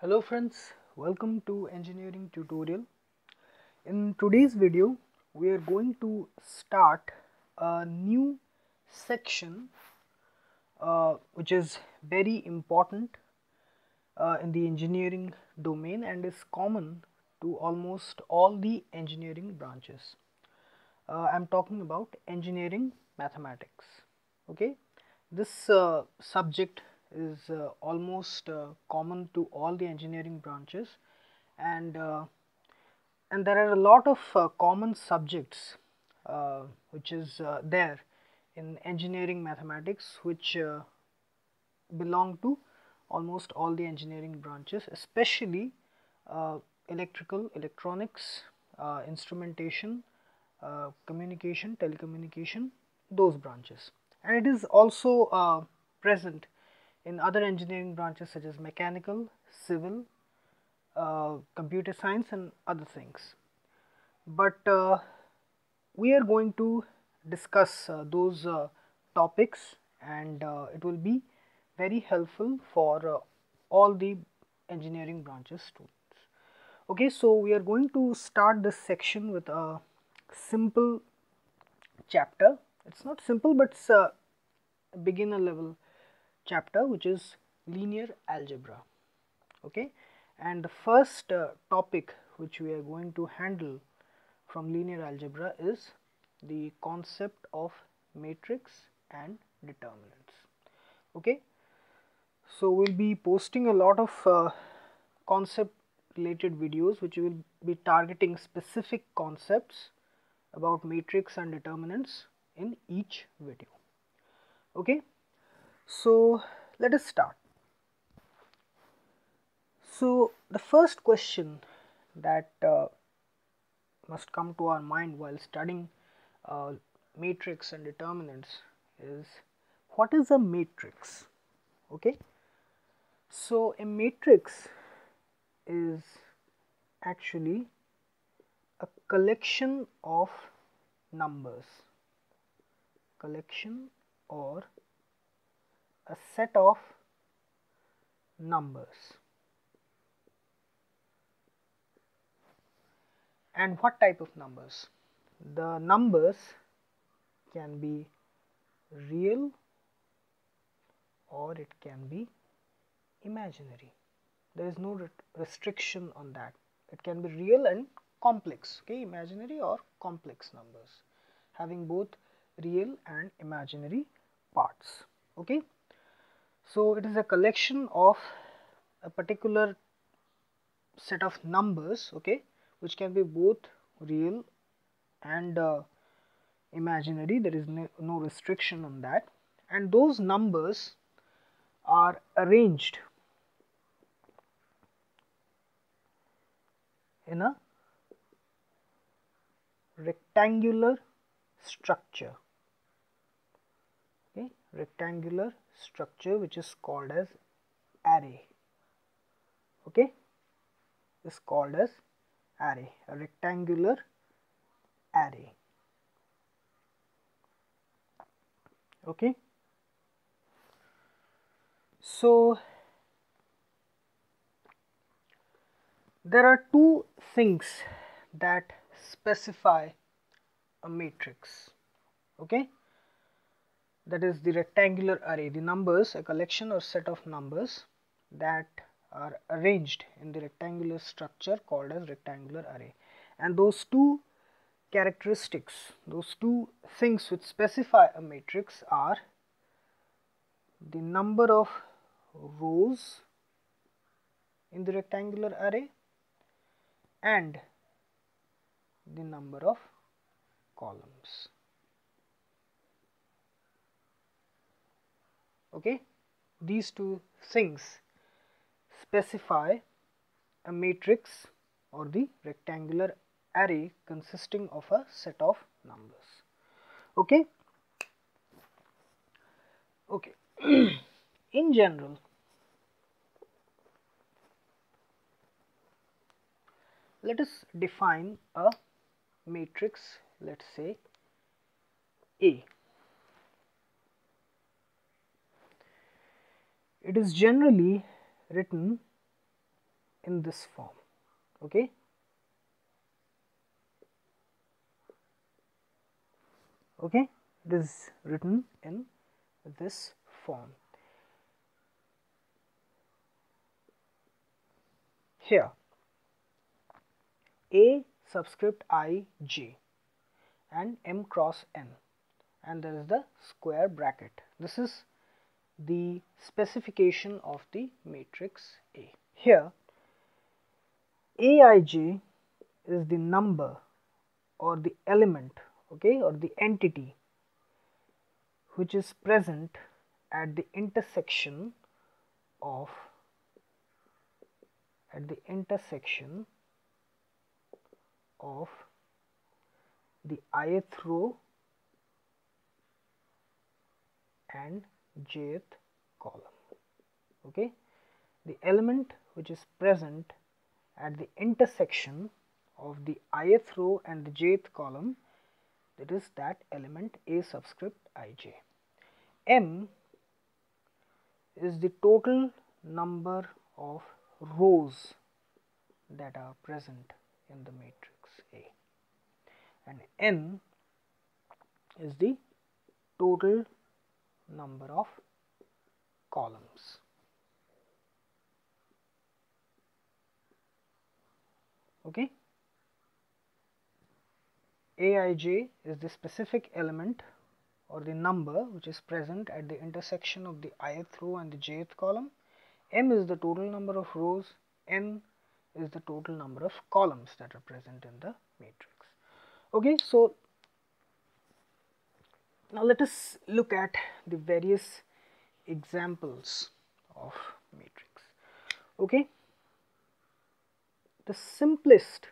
Hello friends, welcome to Engineering Tutorial. In today's video, we are going to start a new section which is very important in the engineering domain and is common to almost all the engineering branches. I am talking about engineering mathematics. Okay, this subject is almost common to all the engineering branches, and there are a lot of common subjects which is there in engineering mathematics, which belong to almost all the engineering branches, especially electrical, electronics, instrumentation, communication, telecommunication, those branches. And it is also present in other engineering branches such as mechanical, civil, computer science and other things. But we are going to discuss those topics, and it will be very helpful for all the engineering branches students. Okay, so we are going to start this section with a simple chapter. It's not simple, but it's a beginner level chapter, which is linear algebra. Okay, and the first topic which we are going to handle from linear algebra is the concept of matrix and determinants. Okay, so we'll be posting a lot of concept related videos which will be targeting specific concepts about matrix and determinants in each video. Okay, so let us start. So the first question that must come to our mind while studying matrix and determinants is, what is a matrix? Okay, so a matrix is actually a collection of numbers, collection or a set of numbers. And what type of numbers? The numbers can be real or it can be imaginary. There is no restriction on that. It can be real and complex. Okay, imaginary or complex numbers having both real and imaginary parts. Okay, so it is a collection of a particular set of numbers, okay, which can be both real and imaginary. There is no restriction on that, and those numbers are arranged in a rectangular structure, okay, rectangular structure which is called as array. Okay, is called as array, a rectangular array. Okay, so there are two things that specify a matrix. Okay, that is the rectangular array, the numbers, a collection or set of numbers that are arranged in the rectangular structure called as rectangular array. And those two characteristics, those two things which specify a matrix are the number of rows in the rectangular array and the number of columns. Okay, these two things specify a matrix or the rectangular array consisting of a set of numbers. Okay, okay. In general, let us define a matrix, let's say A. It is generally written in this form. Okay. Okay, it is written in this form. Here, A subscript I j and m cross n, and there is the square bracket. This is the specification of the matrix A. Here, Aij is the number or the element, okay, or the entity which is present at the intersection of the ith row and jth column. Okay, the element which is present at the intersection of the ith row and the jth column, that is that element A subscript ij. M is the total number of rows that are present in the matrix A, and n is the total number of columns. Okay. Aij is the specific element or the number which is present at the intersection of the ith row and the jth column. M is the total number of rows, n is the total number of columns that are present in the matrix. Okay, so now let us look at the various examples of matrix. Okay, the simplest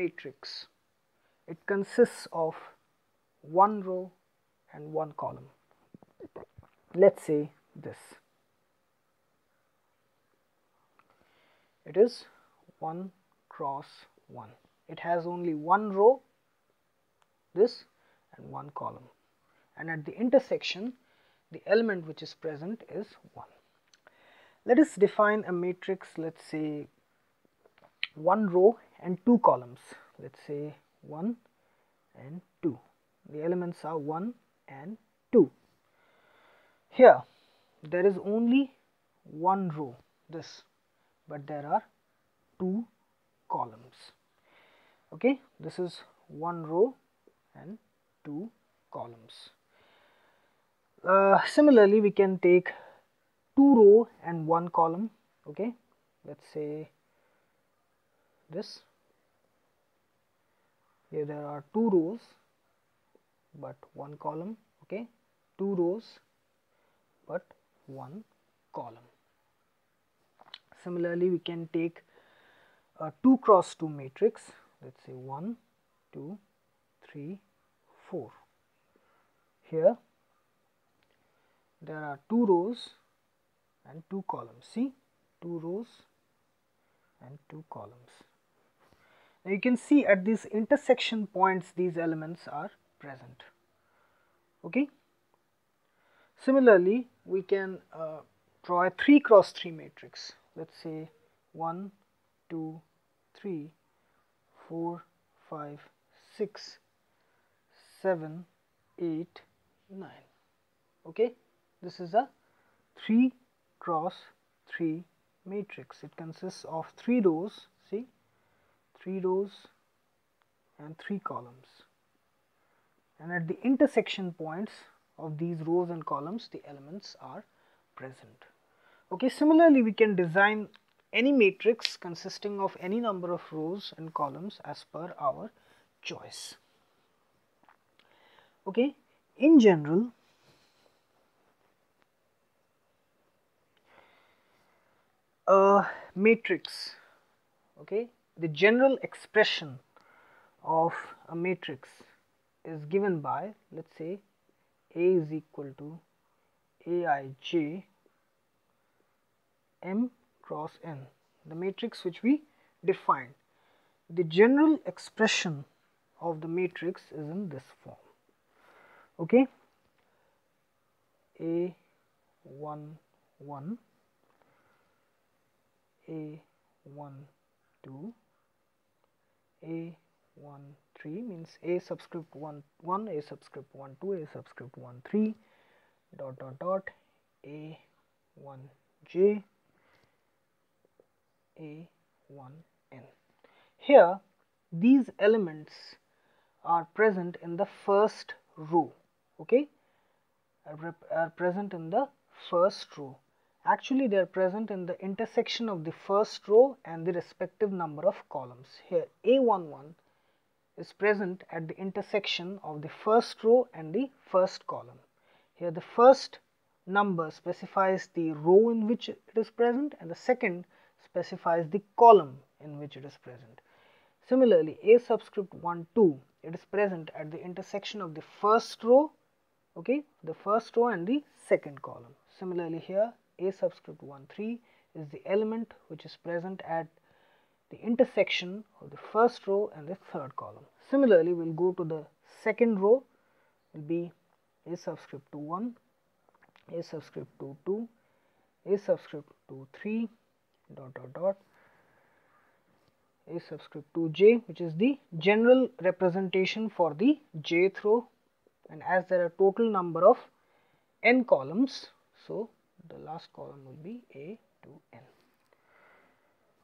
matrix, it consists of one row and one column. Let's say this. It is 1 cross 1. It has only one row, this, and one column. And at the intersection, the element which is present is 1. Let us define a matrix, let's say, one row and two columns. Let's say 1 and 2. The elements are 1 and 2. Here, there is only one row, this, but there are two columns. Okay, this is one row and two columns. Similarly, we can take two row and one column. Okay, let's say this. Here there are two rows but one column. Okay, two rows but one column. Similarly, we can take a 2 cross 2 matrix. Let's say 1, 2, 3, 4. Here there are two rows and two columns. See, two rows and two columns. Now you can see at these intersection points these elements are present. Okay. Similarly, we can draw a 3 cross 3 matrix. Let's say 1, 2, 3, 4, 5, 6, 7, 8, 9. Okay, this is a 3 cross 3 matrix. It consists of 3 rows, see, 3 rows and 3 columns. And at the intersection points of these rows and columns, the elements are present. Okay, similarly, we can design any matrix consisting of any number of rows and columns as per our choice. Okay, in general, a matrix, okay, the general expression of a matrix is given by, let's say, A is equal to Aij m cross n, the matrix which we defined. The general expression of the matrix is in this form. Okay, A 1 1, A 1 2, a 1 3 means a subscript 1 1, a subscript 1 2, a subscript 1 3, dot dot dot, a 1 j, a 1 n. Here these elements are present in the first row, okay, are present in the first row. Actually they are present in the intersection of the first row and the respective number of columns. Here a11 is present at the intersection of the first row and the first column. Here the first number specifies the row in which it is present and the second specifies the column in which it is present. Similarly, a subscript 1 2, it is present at the intersection of the first row, okay, the first row and the second column. Similarly, here a subscript 1 3 is the element which is present at the intersection of the first row and the third column. Similarly, we'll go to the second row. Will be a subscript 2 1, a subscript 2 2, a subscript 2 3, dot dot dot, a subscript 2j, which is the general representation for the jth row, and as there are total number of n columns, so the last column will be a to n.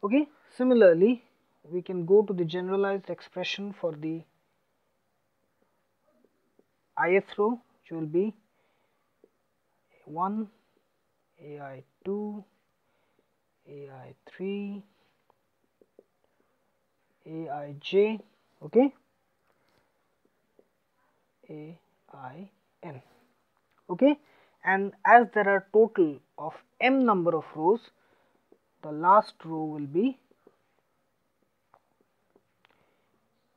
Okay, similarly we can go to the generalized expression for the ith row, which will be a1, ai2, ai3, aij, okay, ain, okay, and as there are total of m number of rows, the last row will be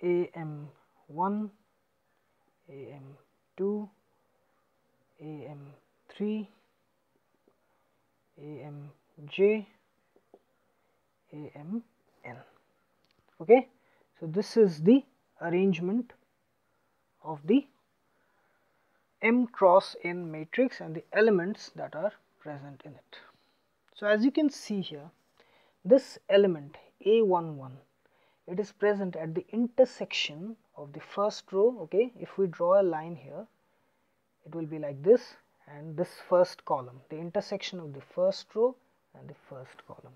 am1, am2, am3, amj, amn. Okay, so this is the arrangement of the m cross n matrix and the elements that are present in it. So as you can see here, this element a11, it is present at the intersection of the first row, okay, if we draw a line here, it will be like this, and this first column, the intersection of the first row and the first column.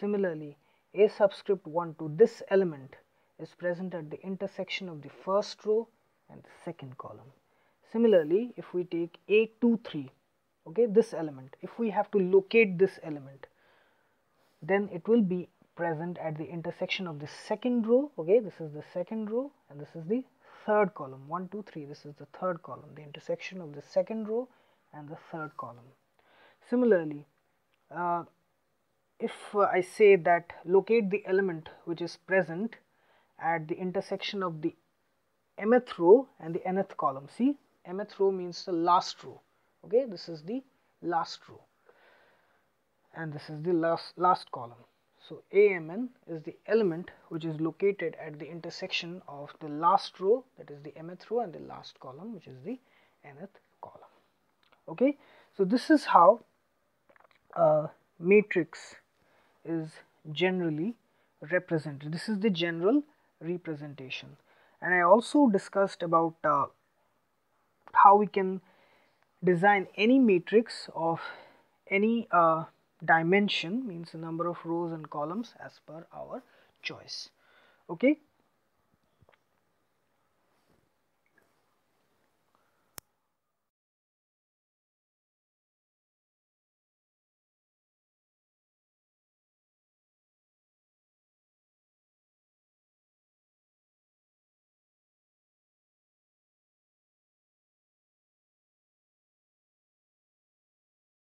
Similarly, a subscript 1 2, this element is present at the intersection of the first row and the second column. Similarly, if we take a 2 3, okay, this element, if we have to locate this element, then it will be present at the intersection of the second row, okay, this is the second row and this is the third column, 1 2 3, this is the third column, the intersection of the second row and the third column. Similarly, if I say that locate the element which is present at the intersection of the mth row and the nth column, see, mth row means the last row, okay, this is the last row and this is the last column. So amn is the element which is located at the intersection of the last row, that is the mth row, and the last column, which is the nth column. Okay, so this is how matrix is generally represented. This is the general representation, and I also discussed about how we can design any matrix of any dimension, means the number of rows and columns as per our choice. Okay.